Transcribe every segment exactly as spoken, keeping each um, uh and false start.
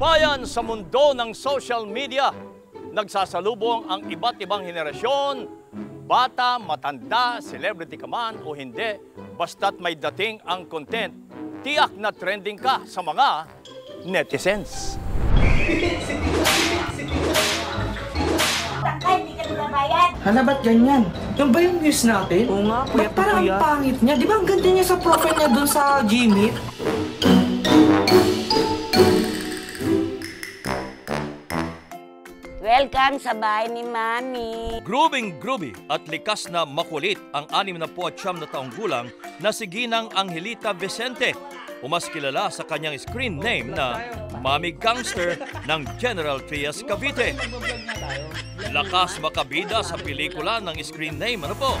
bayan sa mundo ng social media, nagsasalubong ang iba't ibang henerasyon, bata, matanda, celebrity ka man o hindi, basta't may dating ang content, tiyak na trending ka sa mga netizens. Hala, ba't ganyan? Yan ba yung news natin? Oo nga, kuya. Parang ang pangit niya. Di ba ang ganda niya sa profile niya dun sa Gmeet? Welcome sa bahay ni Mami. Grubing gruby at likas na makulit ang anim na pu't siyam na taong gulang na si Ginang Angelita Vicente, o mas kilala sa kanyang screen name na Mommy Gangster ng General Trias Cavite. Lakas makabida sa pelikula ng screen name. Ano po?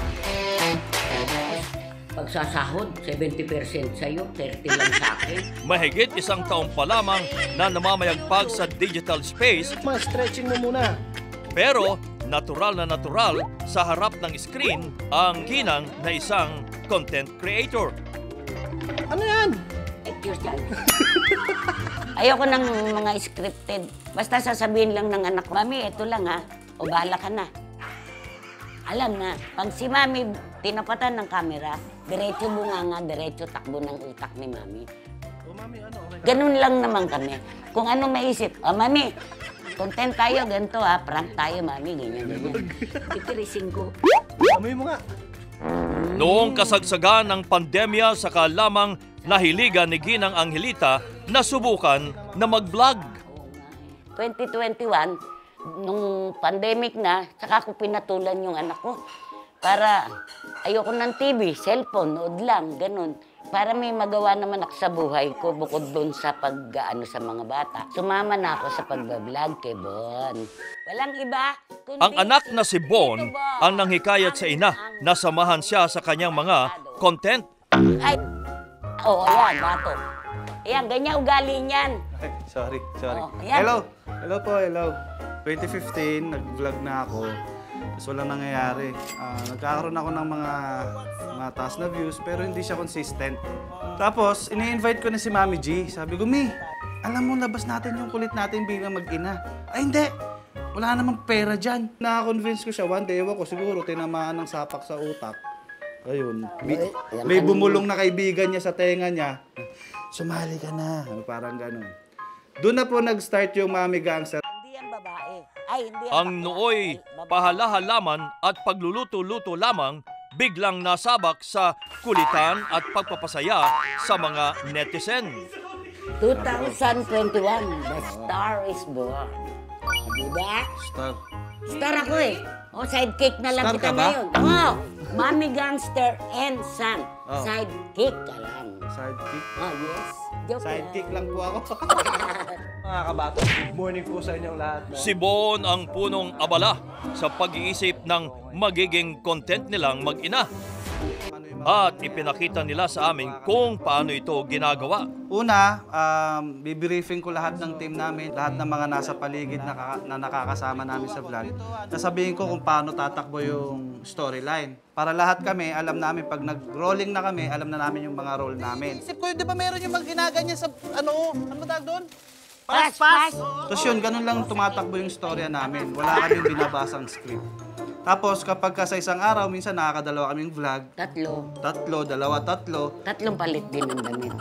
Pagsasahod, seventy percent sa'yo, thirty lang sa akin. Mahigit isang taon pa lamang na namamayagpag sa digital space. Mas stretching mo muna. Pero natural na natural sa harap ng screen ang Ginang na isang content creator. Ano yan? Ayoko ng mga scripted. Basta sasabihin lang ng anak, Mami, ito lang ha, o bahala ka na. Alam na, pag si Mami tinapatan ng camera, diretso bunganga, diretso takbo ng utak ni Mami. Ganun lang naman kami. Kung ano maisip, oh Mami, content tayo, ganito ha, prank tayo Mami, ganyan, ganyan. Titirisin ko. Mami mo nga. Noong kasagsagan ng pandemya, saka lamang nahiligan ni Ginang Angelita na subukan na mag-vlog. twenty twenty-one, nung pandemic na, saka ako pinatulan yung anak ko. Para ayoko ng T V, cellphone, nood lang, ganun. Para may magawa naman ako sa buhay ko bukod doon sa pag-ano sa mga bata. Sumama na ako sa pag-vlog kay Bon. Walang iba. Ang anak na si Bon ang nanghikayat sa ina na samahan siya sa kanyang mga content. Ay, oo, yan, bato. Ayan, ganyan ugali niyan. Ay, sorry, sorry. Oh, hello, hello po, hello. twenty fifteen, nag-vlog na ako, tapos walang nangyayari. Uh, nagkakaroon ako ng mga mataas na views, pero hindi siya consistent. Tapos, ini-invite ko na si Mommy G. Sabi ko, Mi, alam mo, labas natin yung kulit natin bilang mag-ina. Ay, hindi! Wala namang pera dyan. Nakakonvince ko siya, one day, ewan ko, siguro tinamaan ng sapak sa utak. Ayun, may, may bumulong na kaibigan niya sa tenga niya. Sumali ka na, parang ganun. Doon na po nag-start yung Mommy Gangster. Ay, ang nooy pahalahalaman at pagluluto-luto lamang biglang nasabak sa kulitan at pagpapasaya sa mga netizen. twenty twenty-one, the star is born. Diba? Star. Star ako eh. O, sidekick na lang star kita ngayon. Oh, Mommy Gangster and Son. Oh. Sidekick ka lang. Sidekick? Oh, yes. Joke sidekick lang, lang po ako. Mga kabato, good morning po sa inyong lahat. No? Si Bon ang punong abala sa pag-iisip ng magiging content nilang mag-ina. At ipinakita nila sa amin kung paano ito ginagawa. Una, um, bibriefing ko lahat ng team namin, lahat ng mga nasa paligid na, ka, na nakakasama namin sa vlog. Nasabihin ko kung paano tatakbo yung storyline. Para lahat kami, alam namin, pag nag-rolling na kami, alam na namin yung mga role namin. Isip ko yun, di ba meron yung mag-inaganyan sa, ano, ano tag doon? Pass, pass! Tapos yun, ganun lang tumatakbo yung storya namin. Wala kaming binabasang script. Tapos kapag ka sa isang araw, minsan nakakadalawa kaming vlog. Tatlo. Tatlo, dalawa, tatlo. Tatlong palit din ang damit.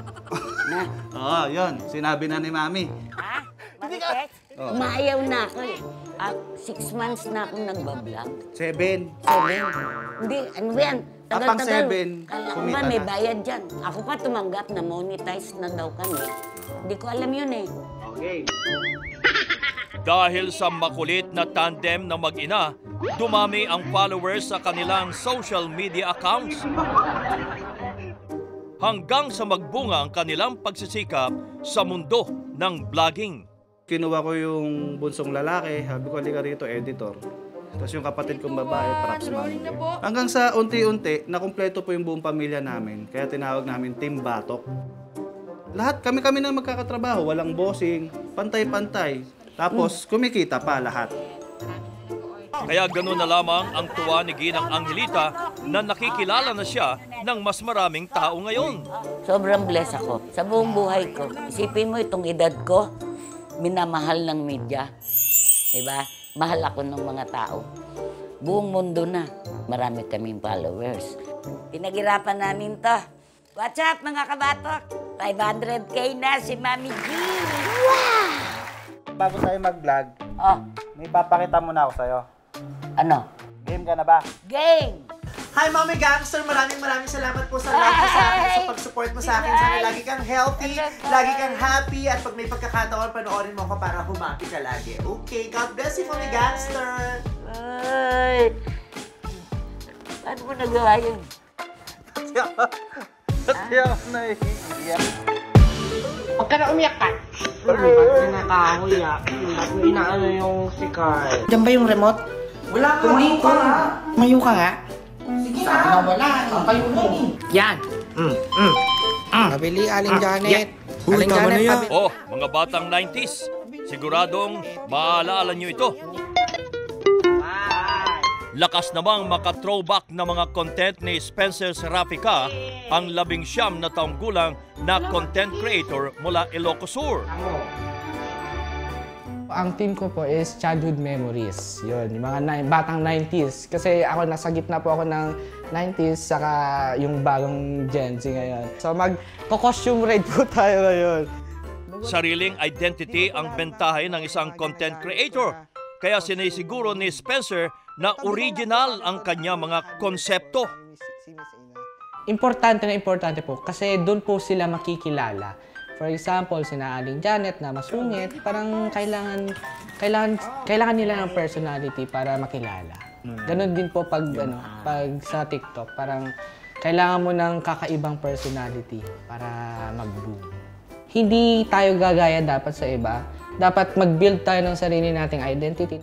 Na? Oo, yun. Sinabi na ni Mami. Ha? Marites? Oh. Maayaw na ako eh. Uh, six months na akong nagbablog. Seven. Seven? Hindi, ano yan? Tagal-tagal. At seven, kumita ba, may bayad dyan. Ako pa tumanggap na monetize na daw kami. Hindi ko alam yun eh. Okay. Dahil sa makulit na tandem na mag-ina, dumami ang followers sa kanilang social media accounts. Hanggang sa magbunga ang kanilang pagsisikap sa mundo ng vlogging. Kinuha ko yung bunsong lalaki, sabi ko, halika rito, editor. Tapos yung kapatid kong babae, props manager. Hanggang sa unti-unti, nakumpleto po yung buong pamilya namin. Kaya tinawag namin Team Batok. Lahat, kami-kami na magkakatrabaho, walang bossing, pantay-pantay. Tapos, kumikita pa lahat. Kaya gano'n na lamang ang tuwa ni Ginang Angelita na nakikilala na siya ng mas maraming tao ngayon. Sobrang blessed ako sa buong buhay ko. Isipin mo itong edad ko, minamahal ng media. Diba? Mahal ako ng mga tao. Buong mundo na. Marami kaming followers. Pinaghirapan namin to. What's up, mga kabatok? five hundred K na si Mommy Gin. Wow! Bago tayo mag-vlog, oh, may papakita muna ako sa'yo. Ano? Game ka na ba? Game! Hi, Mommy Gangster! Maraming maraming salamat po sa like mo sa akin, sa pag-support mo sa akin. Sana lagi kang healthy, lagi kang happy, at pag may pagkakataon, panoorin mo ako para humaki ka lagi. Okay, God bless you, Mommy Gangster! Ay! Paano mo nagawa yun? Pati ako. Pati ako naiiyak. Huwag ka na umiyak ka! Ay, ba't kinakahuya? Ba't mo inaano yung sikay? Diyan ba yung remote? Wala ka! Tumayo ka nga! Tumayo ka nga! Sige na! Sabi na wala! Kayo mo! Yan! Mm, mm, mm. Nabili, Aling ah, Janet! Yeah. Aling Janet, pabili! Oh, mga batang nineties! Siguradong maalaala nyo ito! Lakas namang maka-throwback na mga content ni Spencer Serapika, ang labing siyam na taong gulang na content creator mula Ilocosur. Ang team ko po is childhood memories. Yun, yung mga batang nineties. Kasi ako nasa gitna po ako ng nineties, saka yung bagong Gen Z ngayon. So mag-costume raid po tayo ngayon. Sariling identity ang bentahin ng isang content creator. Kaya sinisiguro ni Spencer na original ang kanya mga konsepto. Importante na importante po kasi doon po sila makikilala. For example, sina Aling Janet na masungit, parang kailangan kailangan kailangan nila ng personality para makilala. Ganon din po pag ano, pag sa TikTok, parang kailangan mo ng kakaibang personality para mag-boom. Hindi tayo gagaya dapat sa iba. Dapat mag-build tayo ng sarili nating identity.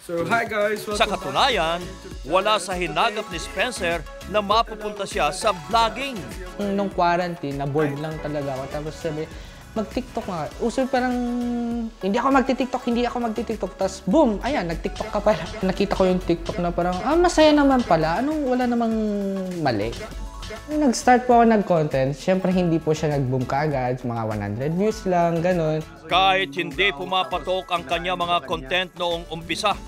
So, hi guys, sa katunayan, wala sa hinagap ni Spencer na mapupunta siya sa vlogging. Nung quarantine, na-board lang talaga ako. Tapos sabi, mag-TikTok nga. Uso parang, hindi ako mag-TikTok, hindi ako mag-TikTok. Tapos boom, ayan, nag-TikTok ka pala. Nakita ko yung TikTok na parang, ah, masaya naman pala. Anong wala namang mali? Nag-start po ako nag-content, siyempre hindi po siya nag-boom kaagad, mga one hundred views lang, ganun. Kahit hindi pumapatok ang kanya mga content noong umpisa,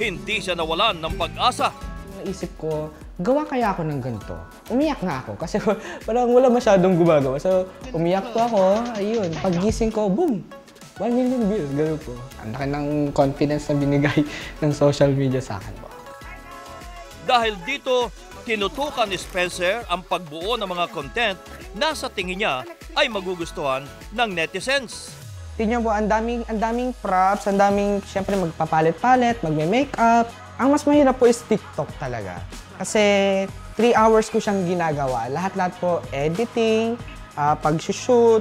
hindi siya nawalan ng pag-asa. Naisip ko, gawa kaya ako ng ganito? Umiyak na ako kasi parang wala masyadong gumagawa. So, umiyak po ako, ayun, paggising ko, boom! one million views, ganun po. Ang laki ng confidence na binigay ng social media sa akin po. Dahil dito, tinutukan ni Spencer ang pagbuo ng mga content na sa tingin niya ay magugustuhan ng netizens. Tingnan mo, ang daming, ang daming props, ang daming siyempre magpapalit-palit, magme-makeup. Ang mas mahirap po is TikTok talaga. Kasi three hours ko siyang ginagawa. Lahat-lahat po, editing, uh, pag-shoot.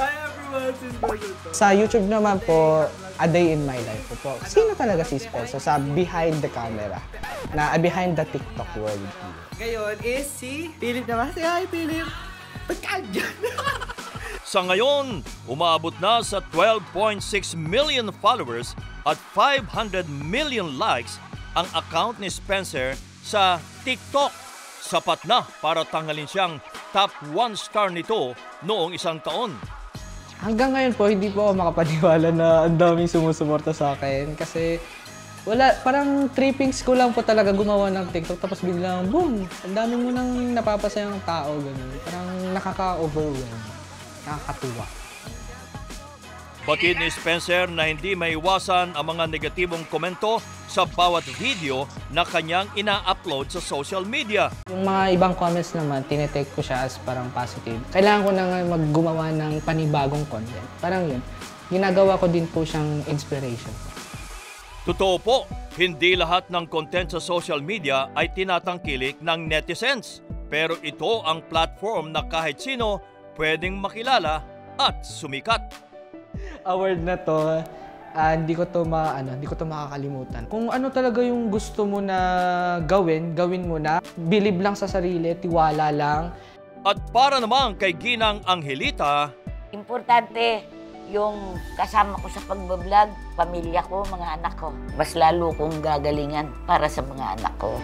Hi everyone, this is Bernardo. Sa YouTube naman po, A Day in My Life po po. Sino talaga si Spencer sa behind the camera? Na behind the TikTok world. Ngayon is si Philip naman. Say hi, Philip! Pagkadyan! Sa ngayon, umabot na sa twelve point six million followers at five hundred million likes ang account ni Spencer sa TikTok. Sapat na para tanggalin siyang top one star nito noong isang taon. Hanggang ngayon po, hindi po ako makapaniwala na ang daming sumusuporta sa akin. Kasi wala, parang trippings ko lang po talaga gumawa ng TikTok. Tapos biglang, boom! Ang dami mo nang napapasayang tao. Ganun. Parang nakaka-overwhelm. Nakakatuwa. Batid ni Spencer na hindi maiwasan ang mga negatibong komento sa bawat video na kanyang ina-upload sa social media. Yung mga ibang comments naman, tinetake ko siya as parang positive. Kailangan ko na nga maggumawa ng panibagong content. Parang yun, ginagawa ko din po siyang inspiration. Totoo po, hindi lahat ng content sa social media ay tinatangkilik ng netizens. Pero ito ang platform na kahit sino pwedeng makilala at sumikat. Award na to, uh, hindi ko to ma, ano, hindi ko to makakalimutan. Kung ano talaga yung gusto mo na gawin, gawin mo na. Believe lang sa sarili, tiwala lang. At para naman kay Ginang Angelita, importante yung kasama ko sa pagbablog, pamilya ko, mga anak ko. Mas lalo kong gagalingan para sa mga anak ko.